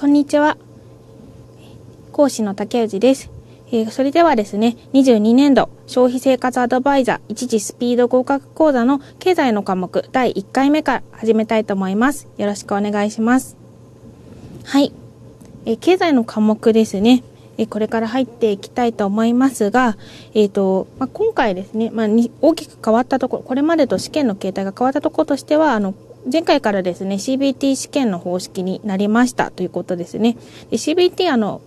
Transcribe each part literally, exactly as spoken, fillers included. こんにちは。講師の竹内です。えー、それではですね、にじゅうにねんど消費生活アドバイザー一次スピード合格講座の経済の科目だいいっかいめから始めたいと思います。よろしくお願いします。はい。えー、経済の科目ですね。これから入っていきたいと思いますが、えーとまあ、今回ですね、まあ、に大きく変わったところ、これまでと試験の形態が変わったところとしては、あの前回からですね シービーティー 試験の方式になりましたということですね。で シービーティー あの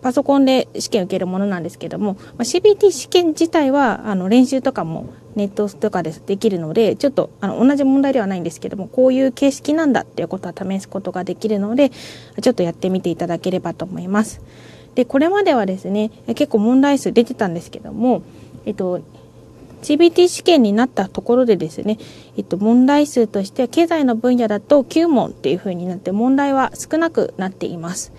パソコンで試験受けるものなんですけども、まあ、シービーティー 試験自体はあの練習とかもネットとかでできるので、ちょっとあの同じ問題ではないんですけども、こういう形式なんだっていうことは試すことができるので、ちょっとやってみていただければと思います。でこれまではですね、結構問題数出てたんですけども、えっと、シービーティー 試験になったところでですね、えっと、問題数としては経済の分野だときゅうもんっていう風になって、問題は少なくなっています。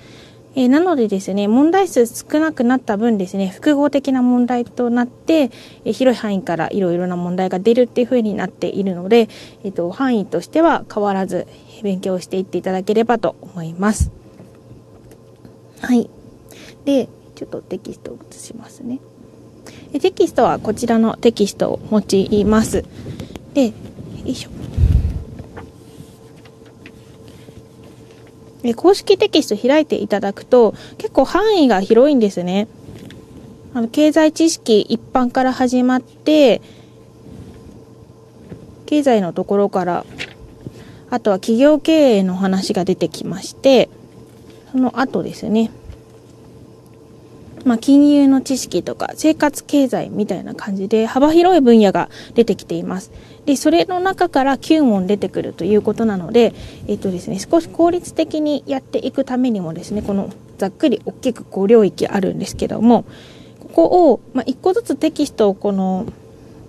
えー、なのでですね、問題数少なくなった分ですね、複合的な問題となって、えー、広い範囲からいろいろな問題が出るっていう風になっているので、えっと、範囲としては変わらず勉強していっていただければと思います。はい。で、ちょっとテキストを写しますね。テキストはこちらのテキストを用います。で、よいしょ。公式テキスト開いていただくと、結構範囲が広いんですね。あの経済知識一般から始まって、経済のところから、あとは企業経営の話が出てきまして、その後ですね。まあ、金融の知識とか生活経済みたいな感じで幅広い分野が出てきています。で、それの中からきゅうもん出てくるということなので、えっとですね、少し効率的にやっていくためにもですね、このざっくり大きくご領域あるんですけども、ここを、まあ、いっこずつテキストをこの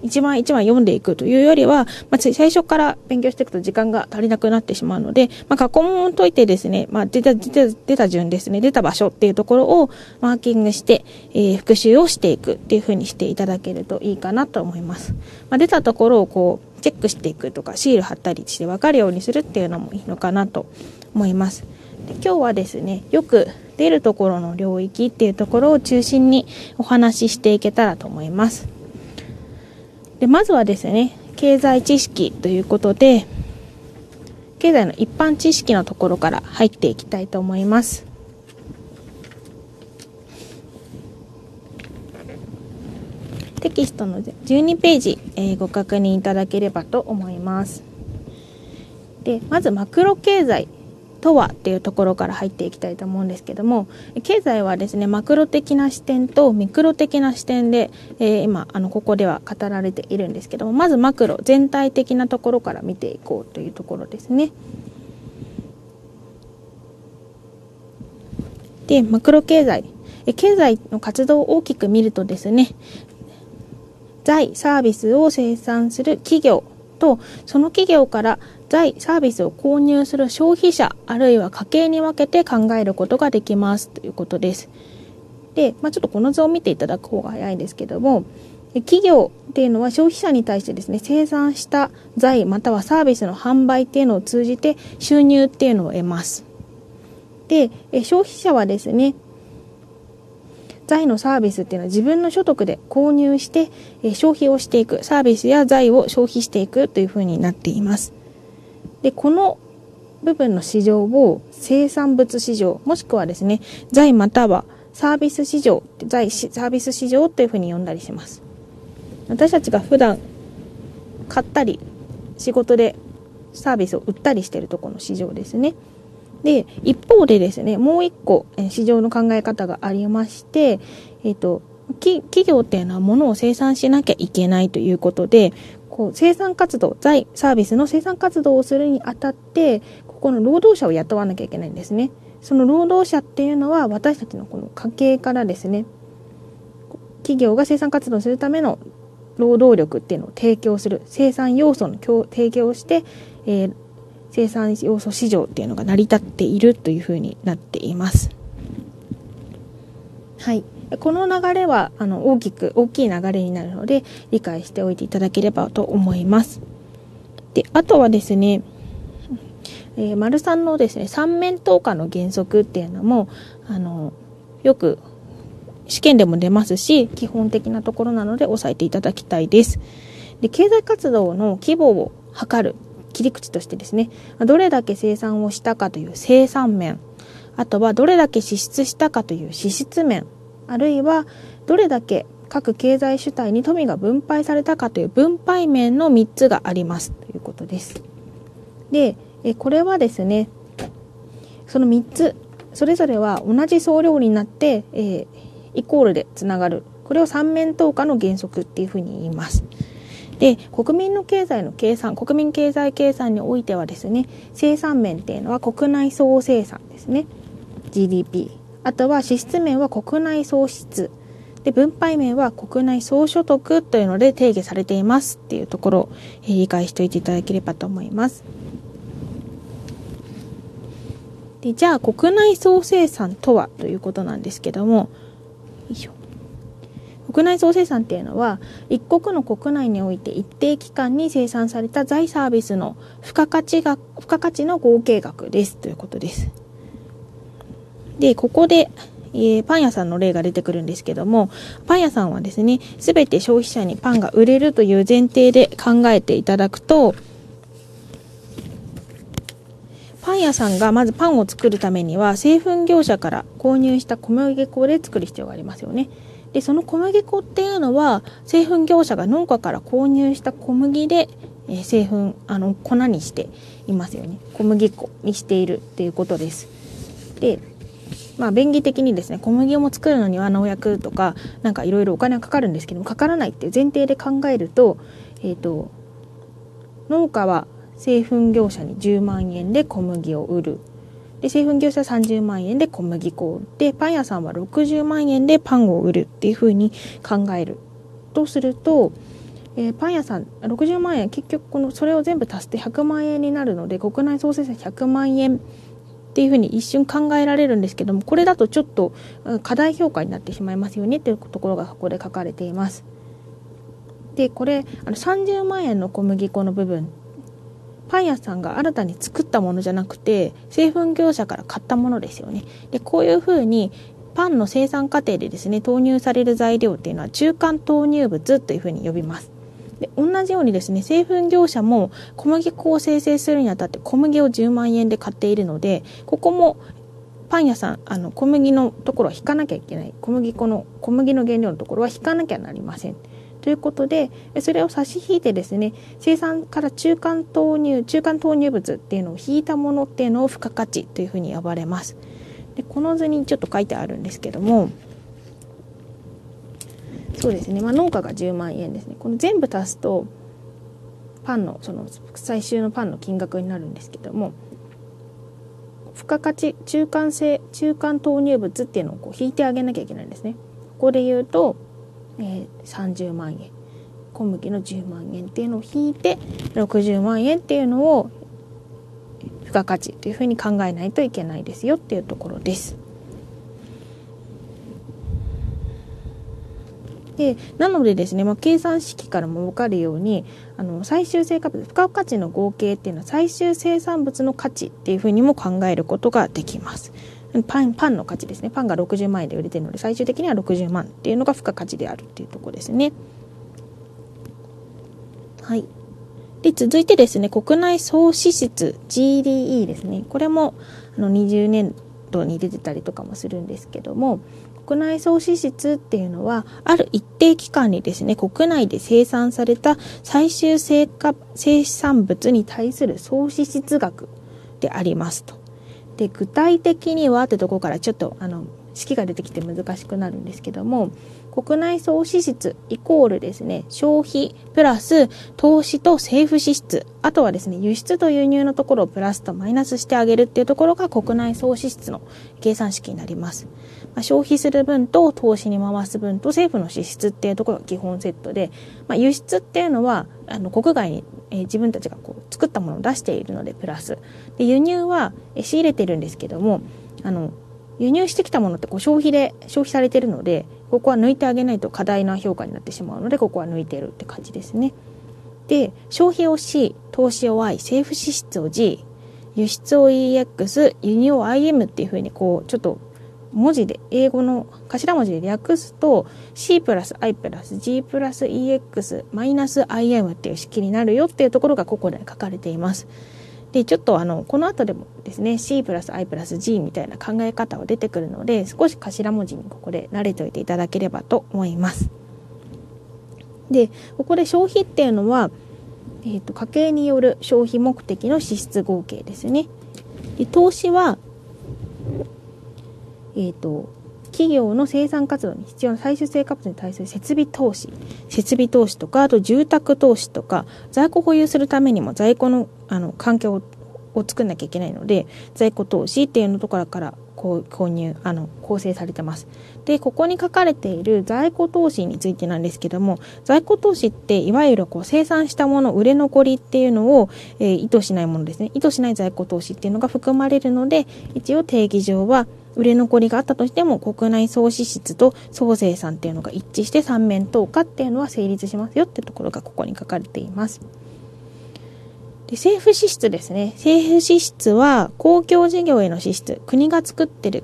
一枚一枚読んでいくというよりは、まあ、最初から勉強していくと時間が足りなくなってしまうので、まあ、過去問を解いてですね、まあ、出た、出た、出た順ですね、出た場所っていうところをマーキングして、えー、復習をしていくっていうふうにしていただけるといいかなと思います。まあ、出たところをこう、チェックしていくとか、シール貼ったりして分かるようにするっていうのもいいのかなと思います。で、今日はですね、よく出るところの領域っていうところを中心にお話ししていけたらと思います。でまずはですね、経済知識ということで、経済の一般知識のところから入っていきたいと思います。テキストのじゅうにページ、えー、ご確認いただければと思います。でまずマクロ経済とはっていうところから入っていきたいと思うんですけども、経済はですね、マクロ的な視点とミクロ的な視点で、えー、今あのここでは語られているんですけども、まずマクロ全体的なところから見ていこうというところですね。でマクロ経済、経済の活動を大きく見るとですね、財サービスを生産する企業と、その企業から財サービスを購入する消費者あるいは家計に分けて考えることができますということです。で、まあ、ちょっとこの図を見ていただく方が早いんですけども、企業っていうのは消費者に対してですね、生産した財またはサービスの販売っていうのを通じて収入っていうのを得ます。で、消費者はですね、財のサービスっていうのは自分の所得で購入して消費をしていく、サービスや財を消費していくというふうになっています。で、この部分の市場を生産物市場、もしくはですね、財またはサービス市場、財サービス市場というふうに呼んだりします。私たちが普段買ったり、仕事でサービスを売ったりしているところの市場ですね。で、一方でですね、もう一個市場の考え方がありまして、えっと、企業っていうのは物を生産しなきゃいけないということで、こう生産活動、財サービスの生産活動をするにあたって、ここの労働者を雇わなきゃいけないんですね。その労働者っていうのは私たちのこの家計からですね、企業が生産活動するための労働力っていうのを提供する、生産要素の提供をして、えー、生産要素市場っていうのが成り立っているというふうになっています。はい。この流れはあの大きく大きい流れになるので理解しておいていただければと思います。で、あとはですね、えー、丸さんのですね、三面等価の原則っていうのも、あの、よく試験でも出ますし、基本的なところなので押さえていただきたいです。で、経済活動の規模を測る切り口としてですね、どれだけ生産をしたかという生産面、あとはどれだけ支出したかという支出面、あるいはどれだけ各経済主体に富が分配されたかという分配面のみっつがありますということです。で、これはですね、そのみっつ、それぞれは同じ総量になって、えー、イコールでつながる。これを三面等価の原則っていうふうに言います。で、国民の経済の計算、国民経済計算においてはですね、生産面っていうのは国内総生産ですね。ジーディーピー。あとは支出面は国内総支出。で、分配面は国内総所得というので定義されていますっていうところを理解しておいていただければと思います。で、じゃあ国内総生産とはということなんですけども、国内総生産っていうのは、一国の国内において一定期間に生産された財サービスの付加価値が、付加価値の合計額ですということです。で、ここで、えー、パン屋さんの例が出てくるんですけども、パン屋さんはですね、すべて消費者にパンが売れるという前提で考えていただくと、パン屋さんがまずパンを作るためには、製粉業者から購入した小麦粉で作る必要がありますよね。で、その小麦粉っていうのは、製粉業者が農家から購入した小麦で、えー、製粉、あの、粉にしていますよね。小麦粉にしているっていうことです。で、まあ、便宜的にですね、小麦も作るのには農薬とか、なんかいろいろお金がかかるんですけども、かからないっていう前提で考えると、えっと、農家は製粉業者にじゅうまんえんで小麦を売る。で、製粉業者はさんじゅうまんえんで小麦粉を売って、パン屋さんはろくじゅうまんえんでパンを売るっていうふうに考える。とすると、えー、パン屋さんろくじゅうまんえん、結局この、それを全部足してひゃくまんえんになるので、国内総生産ひゃくまんえんっていうふうに一瞬考えられるんですけども、これだとちょっと過大評価になってしまいますよねっていうところがここで書かれています。で、これ、あのさんじゅうまんえんの小麦粉の部分、パン屋さんが新たに作ったものじゃなくて、製粉業者から買ったものですよね。で、こういうふうに、パンの生産過程でですね、投入される材料っていうのは、中間投入物というふうに呼びます。で、同じようにですね、製粉業者も小麦粉を生成するにあたって、小麦をじゅうまんえんで買っているので、ここも、パン屋さん、あの、小麦のところは引かなきゃいけない。小麦粉の、小麦の原料のところは引かなきゃなりません。ということで、それを差し引いてですね、生産から中間投入、中間投入物っていうのを引いたものっていうのを付加価値というふうに呼ばれます。で、この図にちょっと書いてあるんですけども、そうですね、まあ、農家がじゅうまんえんですね。この全部足すと、パンの、その最終のパンの金額になるんですけども、付加価値、中間性、中間投入物っていうのをこう引いてあげなきゃいけないんですね。ここで言うと、えー、さんじゅうまんえん、小麦のじゅうまんえんっていうのを引いてろくじゅうまんえんっていうのを付加価値というふうに考えないといけないですよっていうところです。で、なのでですね、まあ、計算式からも分かるように、あの最終成果物、付加価値の合計っていうのは最終生産物の価値っていうふうにも考えることができます。パン、パンの価値ですね。パンがろくじゅうまんえんで売れてるので、最終的にはろくじゅうまんっていうのが付加価値であるっていうところですね。はい。で、続いてですね、国内総支出 ジーディーイー ですね。これも、あの、にじゅうねんどに出てたりとかもするんですけども、国内総支出っていうのは、ある一定期間にですね、国内で生産された最終成果、生産物に対する総支出額でありますと。で、具体的にはってところからちょっとあの式が出てきて難しくなるんですけども、国内総支出イコールですね、消費プラス投資と政府支出、あとはですね、輸出と輸入のところをプラスとマイナスしてあげるっていうところが国内総支出の計算式になります。まあ、消費する分と投資に回す分と政府の支出っていうところが基本セットで、まあ、輸出っていうのはあの国外に、えー、自分たちがこう作ったものを出しているのでプラス。で、輸入は、えー、仕入れてるんですけども、あの、輸入してきたものってこう消費で消費されてるので、ここは抜いてあげないと過大な評価になってしまうので、ここは抜いてるって感じですね。で、消費を C、投資を I、政府支出を G、輸出を イーエックス、輸入を アイエム っていう風にこうちょっと文字で英語の頭文字で略すと C プラス I プラス G プラス イーエックス マイナス アイエム っていう式になるよっていうところがここで書かれています。でちょっとあのこの後でもですね C プラス I プラス G みたいな考え方は出てくるので少し頭文字にここで慣れておいていただければと思います。でここで消費っていうのは、えーと、家計による消費目的の支出合計ですね。で投資はえーと、企業の生産活動に必要な最終成果物に対する設備投資、設備投資とか、あと住宅投資とか、在庫保有するためにも在庫の、あの環境を、を作んなきゃいけないので、在庫投資っていうのところからこう購入、あの構成されてます。で、ここに書かれている在庫投資についてなんですけども、在庫投資っていわゆるこう生産したもの、売れ残りっていうのを、えー、意図しないものですね。意図しない在庫投資っていうのが含まれるので、一応定義上は売れ残りがあったとしても国内総支出と総生産っていうのが一致して三面等価っていうのは成立しますよってところがここに書かれています。で、政府支出ですね。政府支出は公共事業への支出、国が作ってる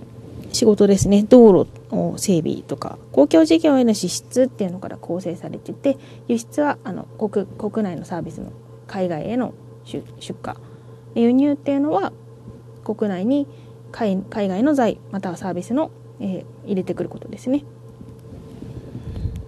仕事ですね。道路の整備とか公共事業への支出っていうのから構成されてて、輸出はあの 国, 国内のサービスの海外への 出, 出荷、輸入っていうのは国内に海外の財またはサービスの、えー、入れてくることですね。